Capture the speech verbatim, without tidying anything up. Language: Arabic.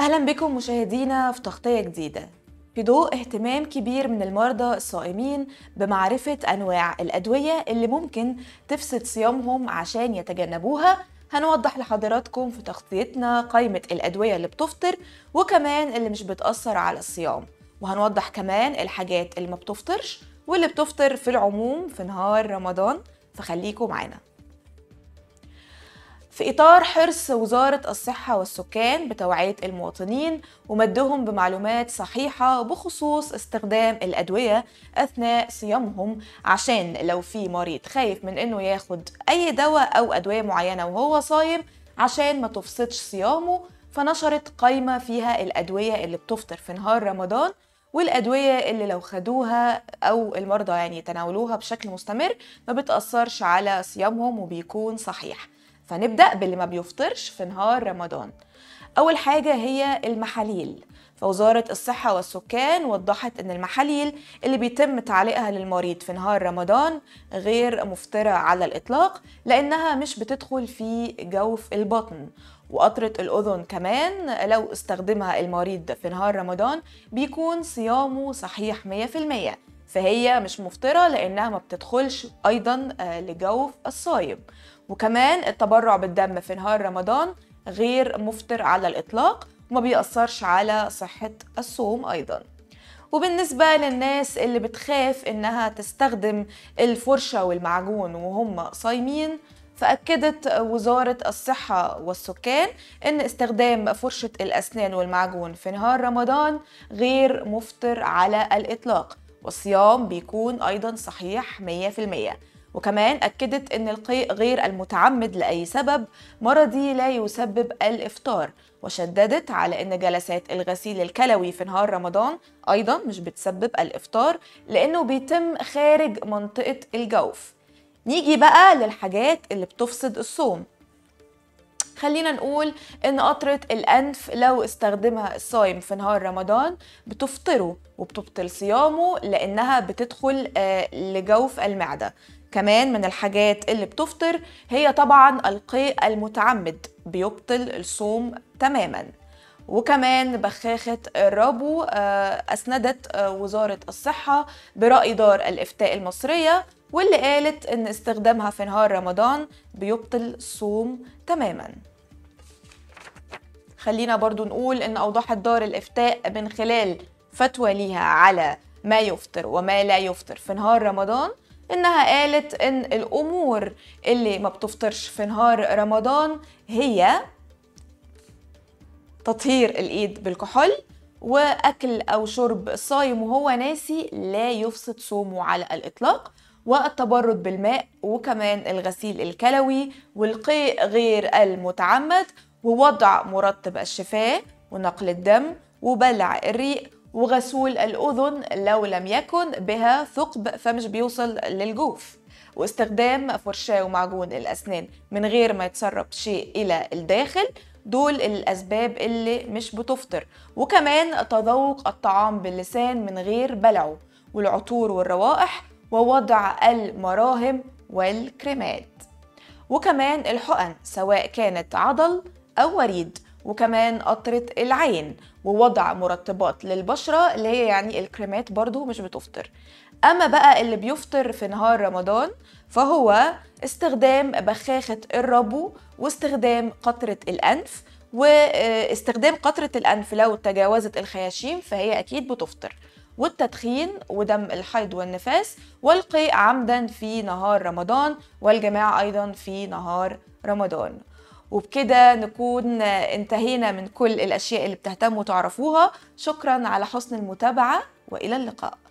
أهلا بكم مشاهدينا في تغطية جديدة. في ضوء اهتمام كبير من المرضى الصائمين بمعرفة أنواع الأدوية اللي ممكن تفسد صيامهم عشان يتجنبوها، هنوضح لحضراتكم في تغطيتنا قائمة الأدوية اللي بتفطر وكمان اللي مش بتأثر على الصيام، وهنوضح كمان الحاجات اللي ما بتفطرش واللي بتفطر في العموم في نهار رمضان، فخليكم معانا. في إطار حرص وزارة الصحة والسكان بتوعية المواطنين ومدهم بمعلومات صحيحة بخصوص استخدام الأدوية أثناء صيامهم، عشان لو في مريض خايف من إنه ياخد أي دواء أو أدوية معينة وهو صايم عشان ما تفسدش صيامه، فنشرت قائمة فيها الأدوية اللي بتفطر في نهار رمضان والأدوية اللي لو خدوها أو المرضى يعني تناولوها بشكل مستمر ما بتأثرش على صيامهم وبيكون صحيح. فنبدأ باللي ما بيفطرش في نهار رمضان. أول حاجة هي المحاليل، فوزارة الصحة والسكان وضحت إن المحاليل اللي بيتم تعليقها للمريض في نهار رمضان غير مفطرة على الإطلاق، لأنها مش بتدخل في جوف البطن، وقطرة الأذن كمان لو استخدمها المريض في نهار رمضان بيكون صيامه صحيح مية في المية، فهي مش مفطرة لأنها ما بتدخلش أيضا لجوف الصايم. وكمان التبرع بالدم في نهار رمضان غير مفطر على الإطلاق وما بيأثرش على صحة الصوم أيضا. وبالنسبة للناس اللي بتخاف إنها تستخدم الفرشة والمعجون وهم صايمين، فأكدت وزارة الصحة والسكان إن استخدام فرشة الأسنان والمعجون في نهار رمضان غير مفطر على الإطلاق، والصيام بيكون أيضا صحيح مية في المية. وكمان أكدت إن القيء غير المتعمد لأي سبب مرضي لا يسبب الإفطار، وشددت على إن جلسات الغسيل الكلوي في نهار رمضان أيضا مش بتسبب الإفطار لأنه بيتم خارج منطقة الجوف. نيجي بقى للحاجات اللي بتفسد الصوم. خلينا نقول إن قطرة الأنف لو استخدمها الصايم في نهار رمضان بتفطره وبتبطل صيامه لأنها بتدخل لجوف المعدة. كمان من الحاجات اللي بتفطر هي طبعا القيء المتعمد، بيبطل الصوم تماما. وكمان بخاخة الربو أسندت وزارة الصحة برأي دار الإفتاء المصرية، واللي قالت إن استخدامها في نهار رمضان بيبطل الصوم تماما. خلينا برضو نقول إن أوضحت دار الإفتاء من خلال فتوى ليها على ما يفطر وما لا يفطر في نهار رمضان، إنها قالت إن الأمور اللي ما بتفطرش في نهار رمضان هي تطهير الإيد بالكحول، وأكل أو شرب الصايم وهو ناسي لا يفسد صومه على الإطلاق، والتبرد بالماء، وكمان الغسيل الكلوي، والقيء غير المتعمد، ووضع مرطب الشفاه، ونقل الدم، وبلع الريق، وغسول الأذن لو لم يكن بها ثقب فمش بيوصل للجوف، واستخدام فرشاة ومعجون الأسنان من غير ما يتسرب شيء إلى الداخل. دول الأسباب اللي مش بتفطر. وكمان تذوق الطعام باللسان من غير بلعه، والعطور والروائح، ووضع المراهم والكريمات. وكمان الحقن سواء كانت عضل أو وريد، وكمان قطرة العين، ووضع مرطبات للبشرة اللي هي يعني الكريمات برضو مش بتفطر. أما بقى اللي بيفطر في نهار رمضان فهو استخدام بخاخة الربو، واستخدام قطرة الأنف، واستخدام قطرة الأنف لو تجاوزت الخياشيم فهي أكيد بتفطر، والتدخين، ودم الحيض والنفاس، والقيء عمدا في نهار رمضان، والجماع أيضا في نهار رمضان. وبكده نكون انتهينا من كل الأشياء اللي بتهتموا تعرفوها. شكرا على حسن المتابعة وإلى اللقاء.